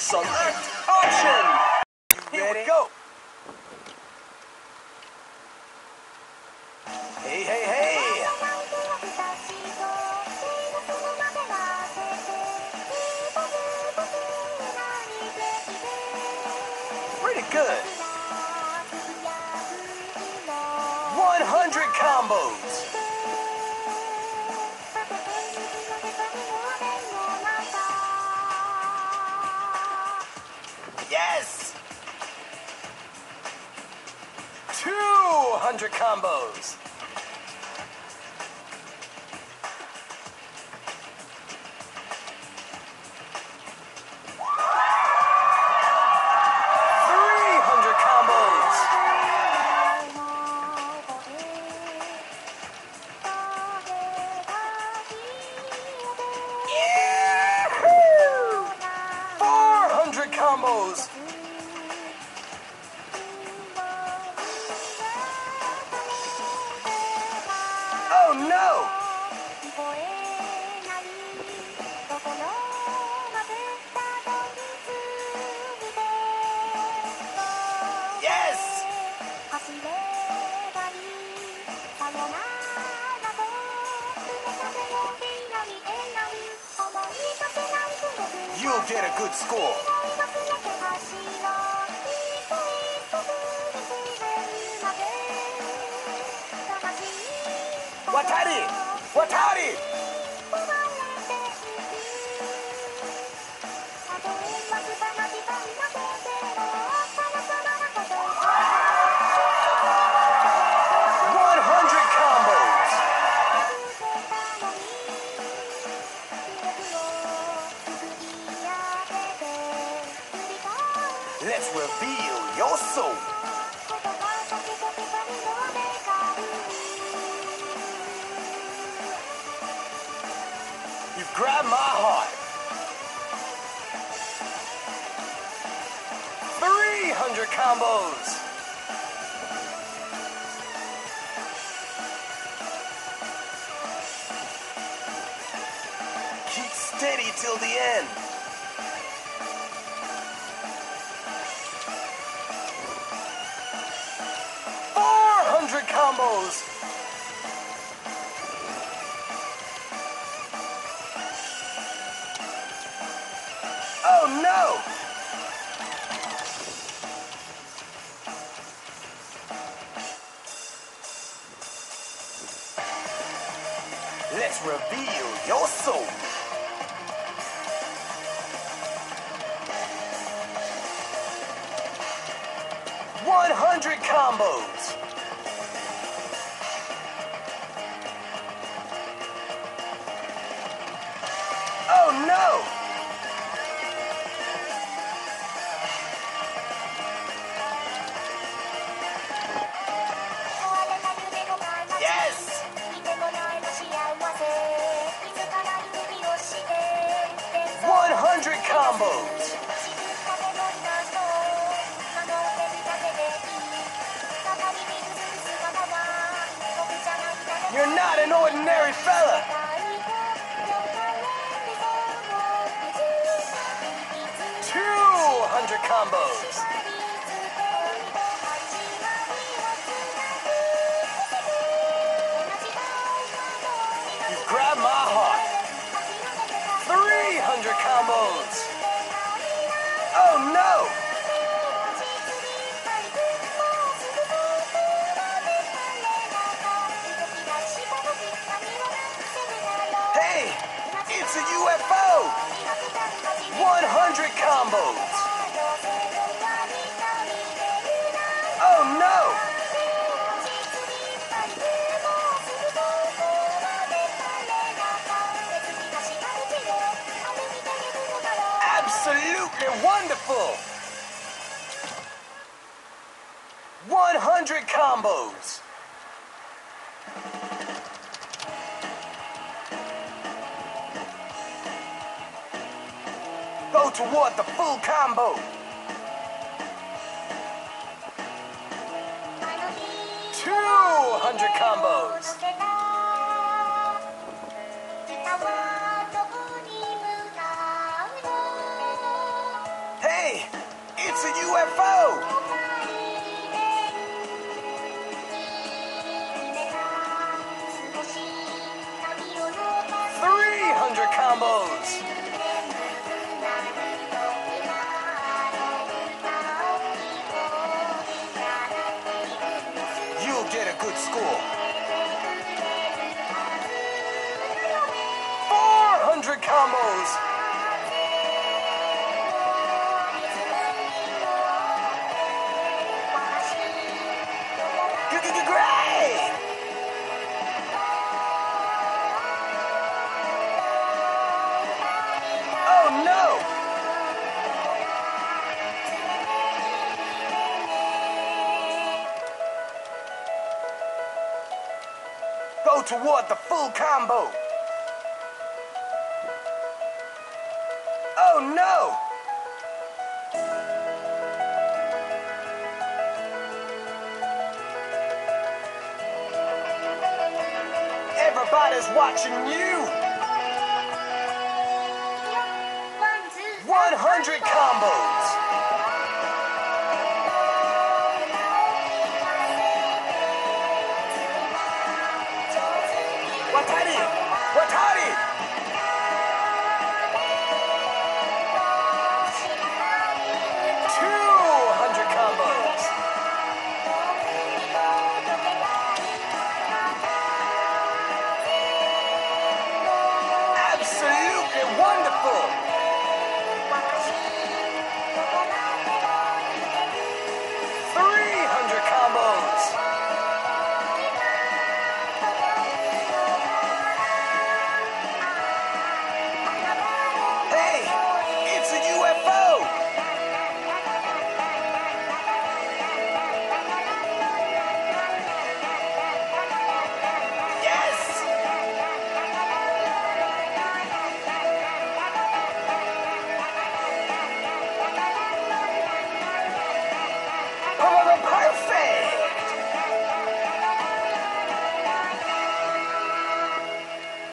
Select option! Here we go! Hey, hey, hey! Pretty good! 100 combos! Yes! 200 combos! Combos. 'll get a good score. Watari! Watari! Let's reveal your soul. You've grabbed my heart. 300 combos. Keep steady till the end. Combos. 100 combos. Let's reveal your soul. One 100 combos. No! 100 combos! You're not an ordinary fella! Combos. 'You've grabbed my heart. 300 combos. Oh no! 100 combos! Oh no! 'Absolutely wonderful! 100 combos! Go toward the full combo. 200 combos. It's a UFO! You'll get a good score. 400 combos. great! Oh no! Go toward the full combo. Oh no! Everybody's watching you. 100 combos.